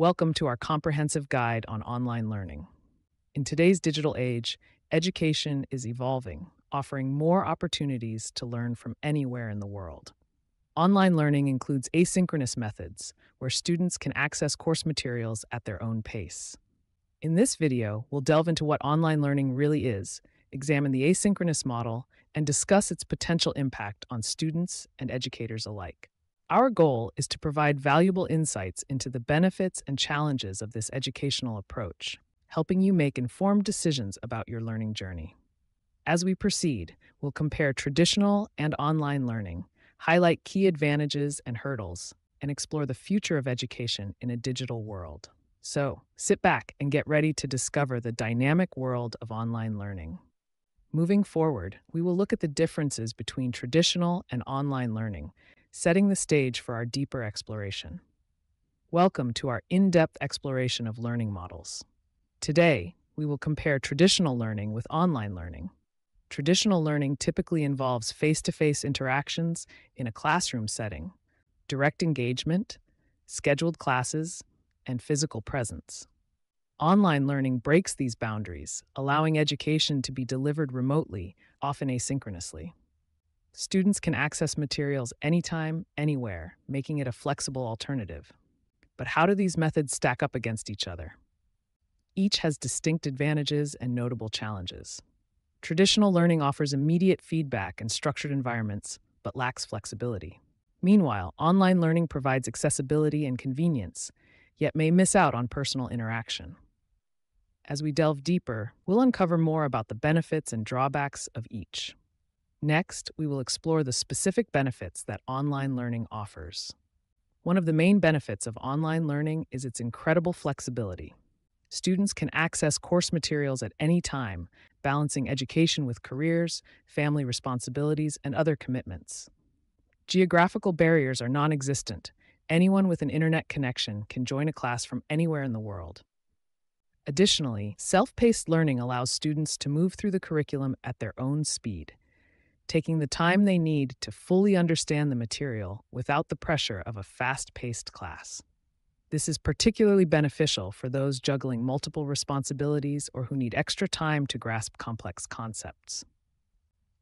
Welcome to our comprehensive guide on online learning. In today's digital age, education is evolving, offering more opportunities to learn from anywhere in the world. Online learning includes asynchronous methods, where students can access course materials at their own pace. In this video, we'll delve into what online learning really is, examine the asynchronous model, and discuss its potential impact on students and educators alike. Our goal is to provide valuable insights into the benefits and challenges of this educational approach, helping you make informed decisions about your learning journey. As we proceed, we'll compare traditional and online learning, highlight key advantages and hurdles, and explore the future of education in a digital world. So, sit back and get ready to discover the dynamic world of online learning. Moving forward, we will look at the differences between traditional and online learning, setting the stage for our deeper exploration. Welcome to our in-depth exploration of learning models. Today, we will compare traditional learning with online learning. Traditional learning typically involves face-to-face interactions in a classroom setting, direct engagement, scheduled classes, and physical presence. Online learning breaks these boundaries, allowing education to be delivered remotely, often asynchronously. Students can access materials anytime, anywhere, making it a flexible alternative. But how do these methods stack up against each other? Each has distinct advantages and notable challenges. Traditional learning offers immediate feedback and structured environments, but lacks flexibility. Meanwhile, online learning provides accessibility and convenience, yet may miss out on personal interaction. As we delve deeper, we'll uncover more about the benefits and drawbacks of each. Next, we will explore the specific benefits that online learning offers. One of the main benefits of online learning is its incredible flexibility. Students can access course materials at any time, balancing education with careers, family responsibilities, and other commitments. Geographical barriers are non-existent. Anyone with an internet connection can join a class from anywhere in the world. Additionally, self-paced learning allows students to move through the curriculum at their own speed, taking the time they need to fully understand the material without the pressure of a fast-paced class. This is particularly beneficial for those juggling multiple responsibilities or who need extra time to grasp complex concepts.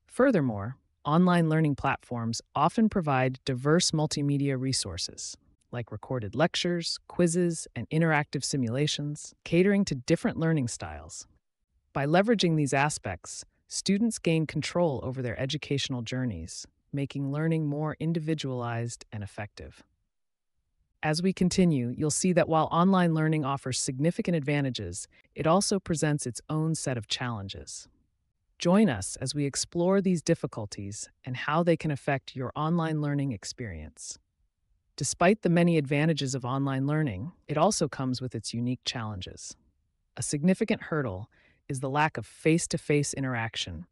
Furthermore, online learning platforms often provide diverse multimedia resources, like recorded lectures, quizzes, and interactive simulations, catering to different learning styles. By leveraging these aspects, students gain control over their educational journeys, making learning more individualized and effective. As we continue, you'll see that while online learning offers significant advantages, it also presents its own set of challenges. Join us as we explore these difficulties and how they can affect your online learning experience. Despite the many advantages of online learning, it also comes with its unique challenges. A significant hurdle is the lack of face-to-face interaction,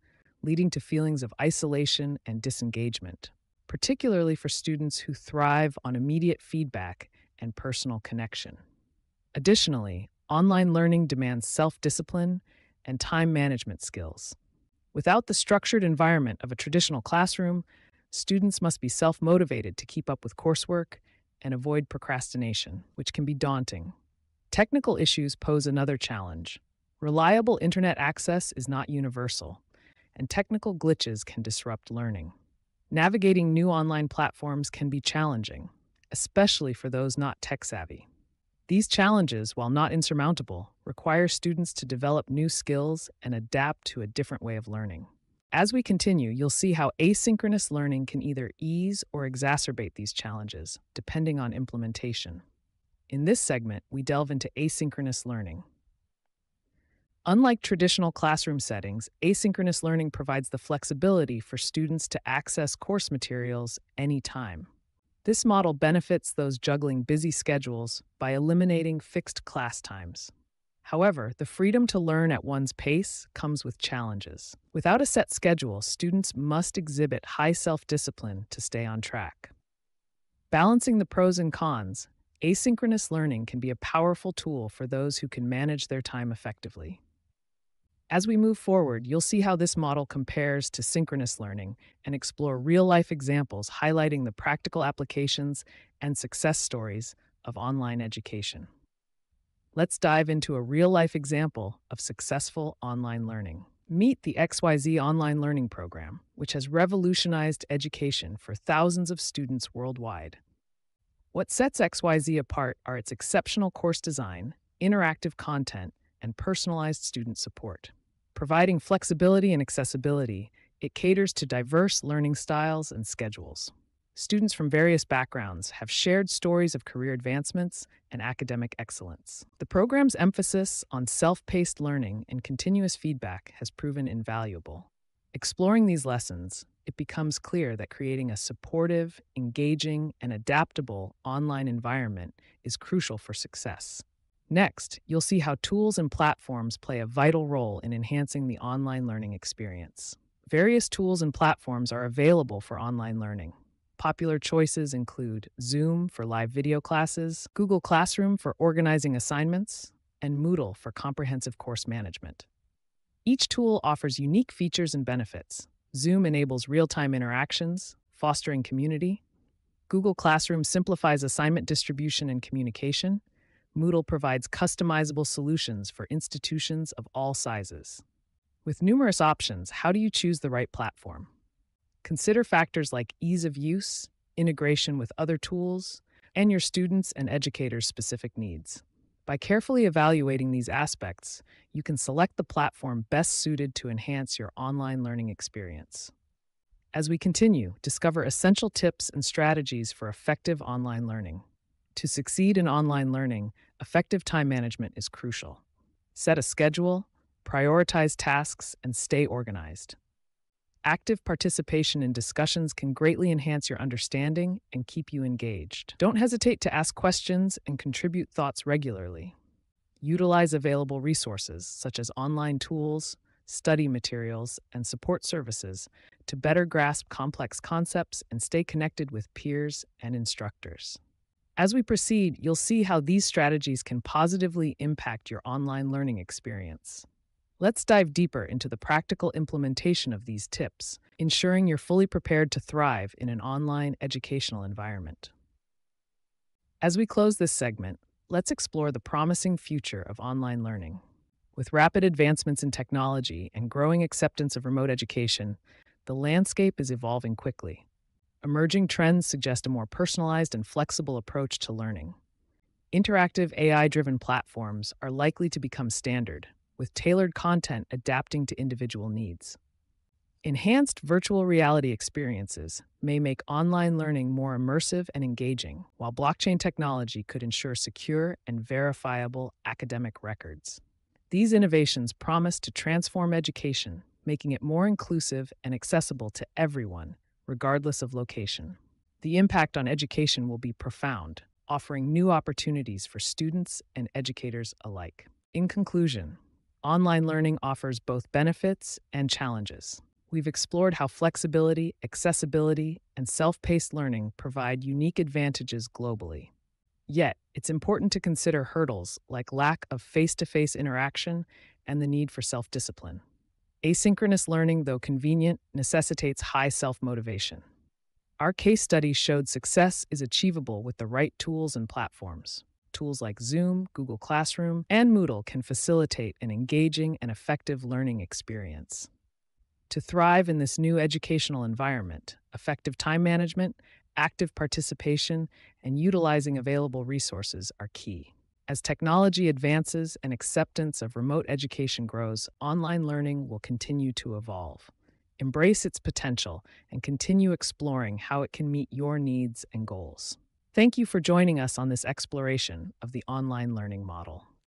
leading to feelings of isolation and disengagement, particularly for students who thrive on immediate feedback and personal connection. Additionally, online learning demands self-discipline and time management skills. Without the structured environment of a traditional classroom, students must be self-motivated to keep up with coursework and avoid procrastination, which can be daunting. Technical issues pose another challenge. Reliable internet access is not universal, and technical glitches can disrupt learning. Navigating new online platforms can be challenging, especially for those not tech-savvy. These challenges, while not insurmountable, require students to develop new skills and adapt to a different way of learning. As we continue, you'll see how asynchronous learning can either ease or exacerbate these challenges, depending on implementation. In this segment, we delve into asynchronous learning. Unlike traditional classroom settings, asynchronous learning provides the flexibility for students to access course materials anytime. This model benefits those juggling busy schedules by eliminating fixed class times. However, the freedom to learn at one's pace comes with challenges. Without a set schedule, students must exhibit high self-discipline to stay on track. Balancing the pros and cons, asynchronous learning can be a powerful tool for those who can manage their time effectively. As we move forward, you'll see how this model compares to synchronous learning and explore real-life examples highlighting the practical applications and success stories of online education. Let's dive into a real-life example of successful online learning. Meet the XYZ Online Learning Program, which has revolutionized education for thousands of students worldwide. What sets XYZ apart are its exceptional course design, interactive content, and personalized student support. Providing flexibility and accessibility, it caters to diverse learning styles and schedules. Students from various backgrounds have shared stories of career advancements and academic excellence. The program's emphasis on self-paced learning and continuous feedback has proven invaluable. Exploring these lessons, it becomes clear that creating a supportive, engaging, and adaptable online environment is crucial for success. Next, you'll see how tools and platforms play a vital role in enhancing the online learning experience. Various tools and platforms are available for online learning. Popular choices include Zoom for live video classes, Google Classroom for organizing assignments, and Moodle for comprehensive course management. Each tool offers unique features and benefits. Zoom enables real-time interactions, fostering community. Google Classroom simplifies assignment distribution and communication. Moodle provides customizable solutions for institutions of all sizes. With numerous options, how do you choose the right platform? Consider factors like ease of use, integration with other tools, and your students' and educators' specific needs. By carefully evaluating these aspects, you can select the platform best suited to enhance your online learning experience. As we continue, discover essential tips and strategies for effective online learning. To succeed in online learning, effective time management is crucial. Set a schedule, prioritize tasks, and stay organized. Active participation in discussions can greatly enhance your understanding and keep you engaged. Don't hesitate to ask questions and contribute thoughts regularly. Utilize available resources, such as online tools, study materials, and support services, to better grasp complex concepts and stay connected with peers and instructors. As we proceed, you'll see how these strategies can positively impact your online learning experience. Let's dive deeper into the practical implementation of these tips, ensuring you're fully prepared to thrive in an online educational environment. As we close this segment, let's explore the promising future of online learning. With rapid advancements in technology and growing acceptance of remote education, the landscape is evolving quickly. Emerging trends suggest a more personalized and flexible approach to learning. Interactive AI-driven platforms are likely to become standard, with tailored content adapting to individual needs. Enhanced virtual reality experiences may make online learning more immersive and engaging, while blockchain technology could ensure secure and verifiable academic records. These innovations promise to transform education, making it more inclusive and accessible to everyone, regardless of location. The impact on education will be profound, offering new opportunities for students and educators alike. In conclusion, online learning offers both benefits and challenges. We've explored how flexibility, accessibility, and self-paced learning provide unique advantages globally. Yet, it's important to consider hurdles like lack of face-to-face interaction and the need for self-discipline. Asynchronous learning, though convenient, necessitates high self-motivation. Our case study showed success is achievable with the right tools and platforms. Tools like Zoom, Google Classroom, and Moodle can facilitate an engaging and effective learning experience. To thrive in this new educational environment, effective time management, active participation, and utilizing available resources are key. As technology advances and acceptance of remote education grows, online learning will continue to evolve. Embrace its potential and continue exploring how it can meet your needs and goals. Thank you for joining us on this exploration of the online learning model.